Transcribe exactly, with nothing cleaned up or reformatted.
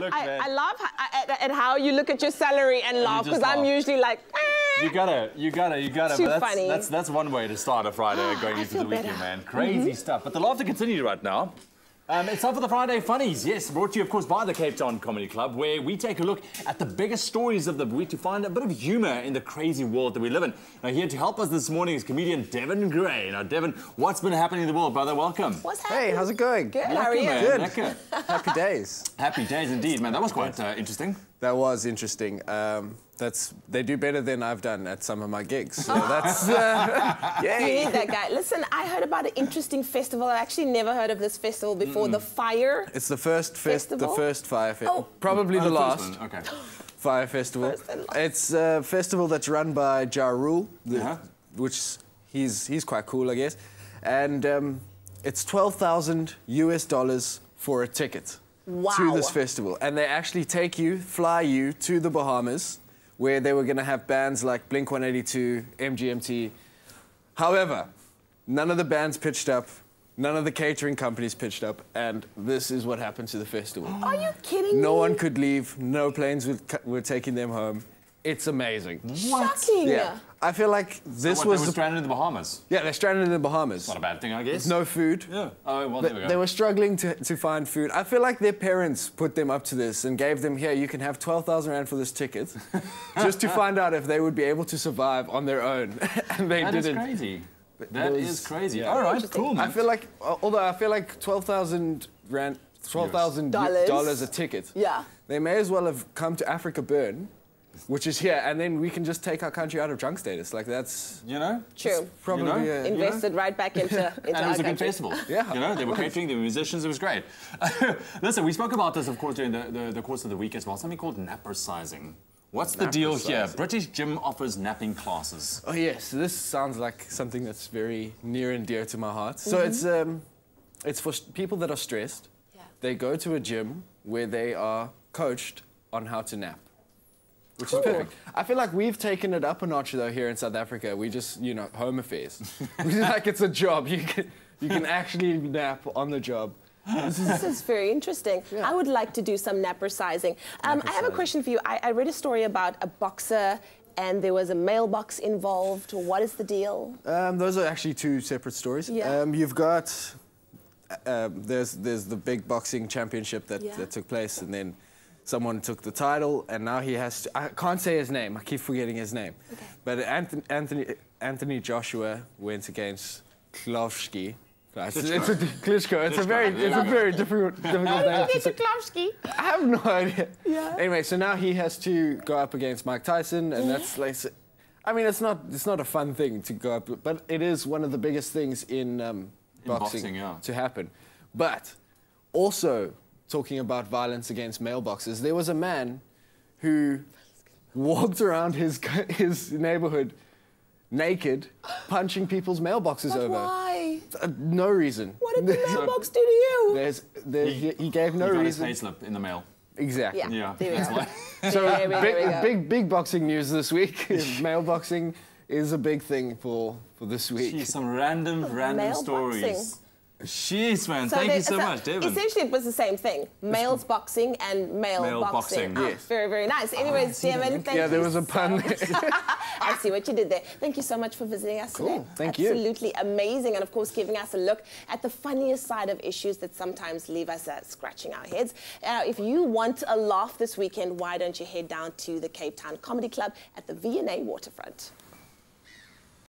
Look, I, man. I laugh at, at, at how you look at your salary and laugh, because I'm usually like, ah. You gotta, you gotta, you gotta. Too but that's, funny. That's, that's one way to start a Friday going into the weekend, better. man. Crazy mm-hmm. stuff. But the laughter continues right now. Um, it's time for the Friday Funnies, yes, brought to you, of course, by the Cape Town Comedy Club, where we take a look at the biggest stories of the week to find a bit of humour in the crazy world that we live in. Now, here to help us this morning is comedian Devin Gray. Now, Devin, what's been happening in the world, brother? Welcome. What's happening? Hey, how's it going? Good, how are you? Good. Happy days. Happy days indeed, man. That was quite uh, interesting. That was interesting. Um, that's they do better than I've done at some of my gigs. So oh. that's uh, yeah. You need that guy. Listen, I heard about an interesting festival. I actually never heard of this festival before. Mm-mm. The Fyre. It's the first fest, festival? the first Fyre festival. Oh. Probably oh, the, the last. Okay. Fyre Festival. It's a festival that's run by Ja Rule, uh-huh. which he's he's quite cool, I guess. And um, it's twelve thousand US dollars for a ticket. Wow. To this festival, and they actually take you, fly you to the Bahamas, where they were going to have bands like Blink one eighty-two, M G M T. However, none of the bands pitched up, none of the catering companies pitched up, and this is what happened to the festival. Are you kidding No me? one could leave, no planes were, were taking them home. It's amazing. What? Shocking. Yeah. I feel like this so what, was... They were stranded in the Bahamas? Yeah, they're stranded in the Bahamas. It's not a bad thing, I guess. No food. Yeah. Oh, well, they, there we go. They were struggling to, to find food. I feel like their parents put them up to this and gave them, here, you can have twelve thousand rand for this ticket, just to find out if they would be able to survive on their own. And they that didn't. That is crazy. That was, is crazy. Yeah. All right, cool, man. I feel like, although I feel like twelve thousand rand, twelve thousand dollars a ticket. Yeah. They may as well have come to Africa Burn, which is here, and then we can just take our country out of drunk status. Like, that's... You know? True. Probably, you know? Yeah. Invested you know? right back into, into and our it was a good festival. Yeah. You know, they were catering, they were musicians, it was great. Listen, we spoke about this, of course, during the, the, the course of the week as well, something called nappersizing. What's the deal here? British Gym offers napping classes. Oh, yes. So this sounds like something that's very near and dear to my heart. Mm-hmm. So it's, um, it's for people that are stressed. Yeah. They go to a gym where they are coached on how to nap. Which cool. is perfect. I feel like we've taken it up a notch, though, here in South Africa. We just, you know, home affairs. Like, it's a job. You can, you can actually nap on the job. This is, this is very interesting. Yeah. I would like to do some nappersizing. Um, nappersizing. I have a question for you. I, I read a story about a boxer and there was a mailbox involved. What is the deal? Um, those are actually two separate stories. Yeah. Um, you've got... Uh, there's, there's the big boxing championship that, yeah. that took place, and then someone took the title, and now he has to... I can't say his name. I keep forgetting his name. Okay. But Anthony, Anthony, Anthony Joshua went against Klitschko. It's, it's a Klitschko. It's Klitschko. a very, it's yeah. a very difficult, difficult name. Klitschko. I have no idea. Yeah. Anyway, so now he has to go up against Mike Tyson, and yeah. that's like... I mean, it's not, it's not a fun thing to go up, but it is one of the biggest things in, um, in boxing, boxing yeah. to happen. But also... Talking about violence against mailboxes, there was a man who walked around his his neighborhood naked, punching people's mailboxes but over. Why? Uh, no reason. What did the mailbox do to you? There's, there's, he, he gave no he got reason. His payslip in the mail. Exactly. Yeah. yeah. yeah. So yeah, big, big, big, big boxing news this week. Mailboxing is a big thing for for this week. Jeez, some random, random stories. Boxing. Jeez, man, so thank they, you so, so much, Devin. Essentially, it was the same thing. Males boxing and male, male boxing. boxing. Oh, yes. Very, very nice. Anyways, oh, Devin, thank yeah, you Yeah, there was a pun so there. I see what you did there. Thank you so much for visiting us cool. today. Thank Absolutely you. Absolutely amazing. And, of course, giving us a look at the funniest side of issues that sometimes leave us uh, scratching our heads. Uh, if you want a laugh this weekend, why don't you head down to the Cape Town Comedy Club at the V and A Waterfront.